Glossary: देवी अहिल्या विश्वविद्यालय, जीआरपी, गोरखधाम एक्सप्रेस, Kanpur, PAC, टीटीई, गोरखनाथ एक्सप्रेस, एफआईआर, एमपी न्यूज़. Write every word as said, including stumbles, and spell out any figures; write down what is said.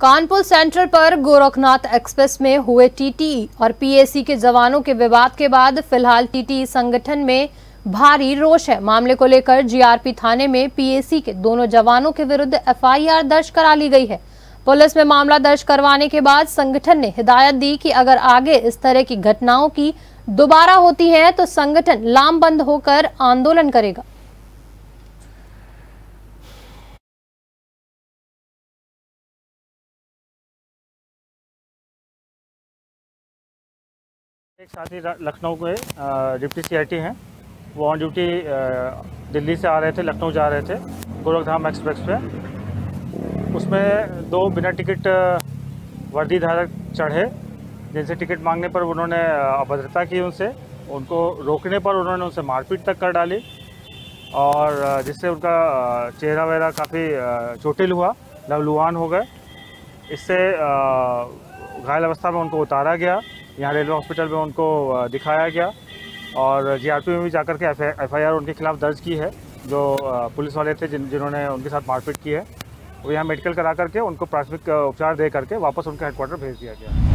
Kanpur central पर गोरखनाथ एक्सप्रेस में हुए टीटीई और पीएसी के जवानों के विवाद के बाद फिलहाल टीटीई संगठन में भारी रोष है। मामले को लेकर जीआरपी थाने में पीएसी के दोनों जवानों के विरुद्ध एफआईआर दर्ज करा ली गई है। पुलिस में मामला दर्ज करवाने के बाद संगठन ने हिदायत दी कि अगर आगे इस तरह की घटनाओं की दोबारा होती है तो संगठन लामबंद होकर आंदोलन करेगा। एक साथी लखनऊ के डिप्टी सीआईटी हैं, वो ऑन ड्यूटी दिल्ली से आ रहे थे, लखनऊ जा रहे थे गोरखधाम एक्सप्रेस पे। उसमें दो बिना टिकट वर्दी धारक चढ़े, जिनसे टिकट मांगने पर उन्होंने अभद्रता की, उनसे उनको रोकने पर उन्होंने उनसे मारपीट तक कर डाली और जिससे उनका चेहरा वगैरह काफ़ी चोटिल हुआ, लहूलुहान हो गए। इससे घायल अवस्था में उनको उतारा गया, यहाँ रेलवे हॉस्पिटल में उनको दिखाया गया और जीआरपी में भी जाकर के एफआईआर उनके खिलाफ दर्ज की है, जो पुलिस वाले थे जिन जिन्होंने उनके साथ मारपीट की है। वो यहाँ मेडिकल करा करके उनको प्राथमिक उपचार दे करके वापस उनका हेडक्वार्टर भेज दिया गया।